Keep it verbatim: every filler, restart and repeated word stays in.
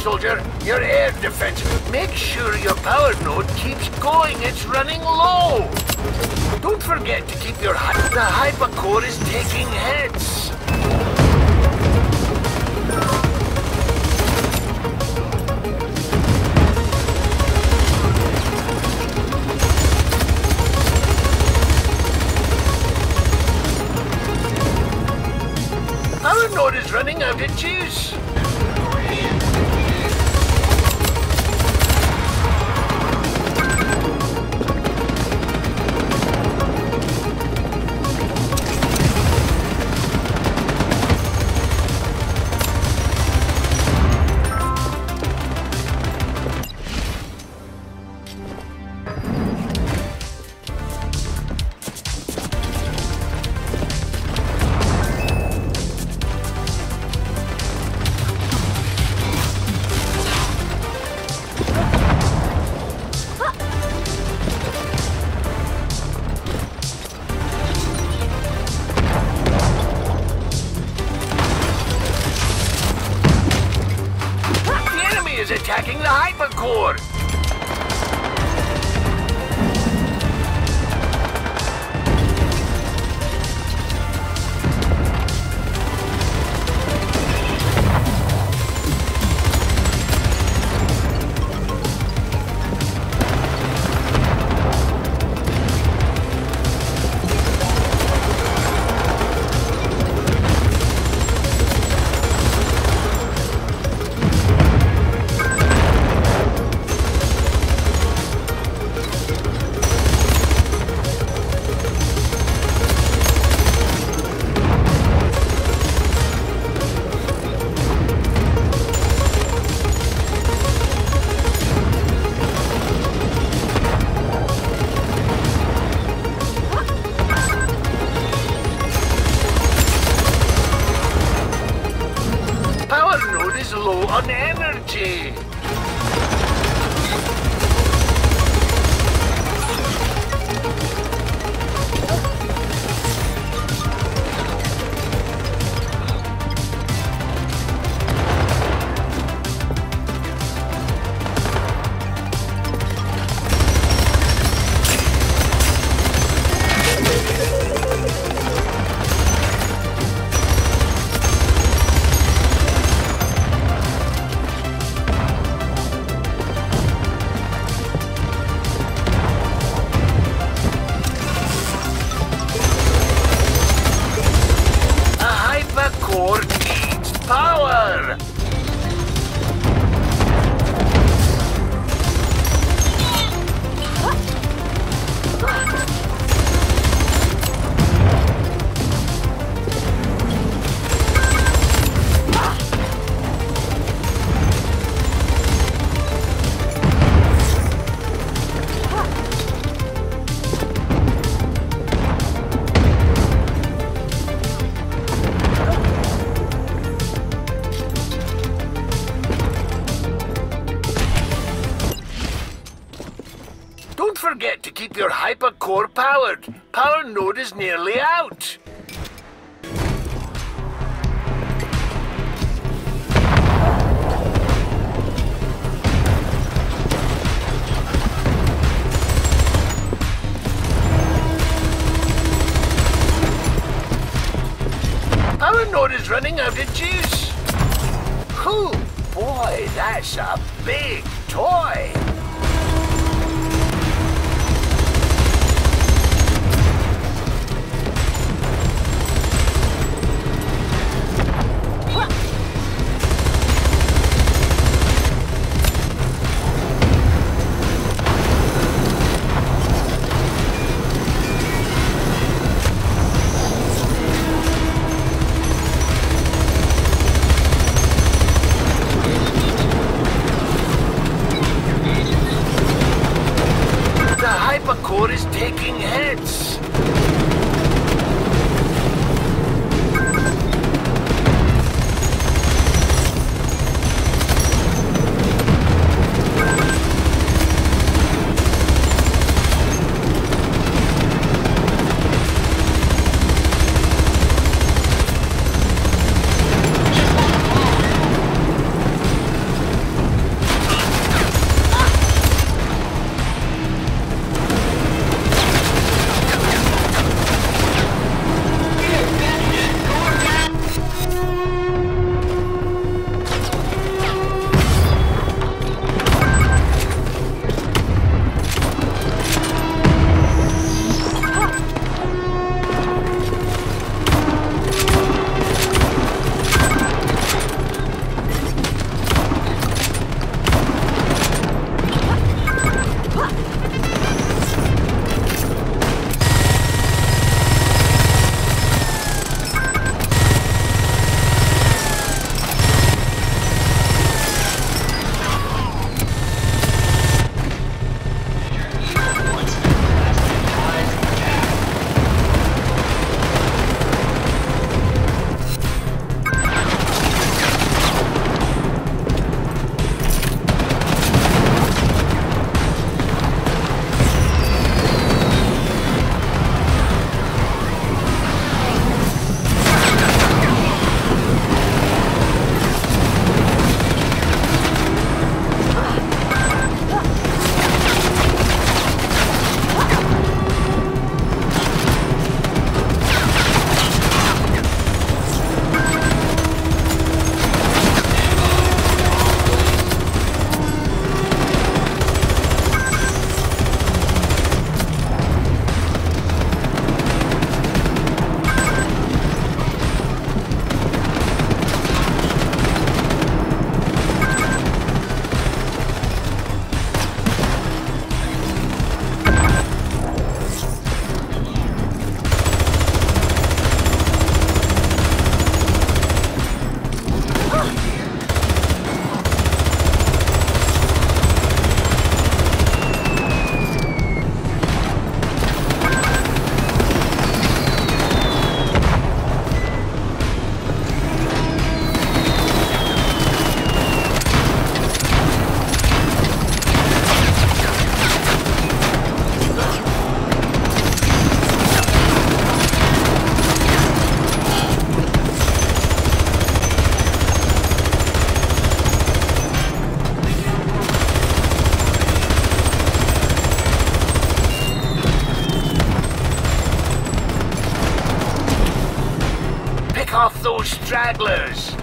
soldier, your air defense. Make sure your power node keeps going. It's running low. Don't forget to keep your... Hy the hypercore is taking hits. Power node is running out of juice. Attacking the hypercore! Low on energy. Power! Don't forget to keep your hypercore powered. Power node is nearly out. Power node is running out of juice. Oh boy, that's a big toy. Core is taking hits. off those stragglers.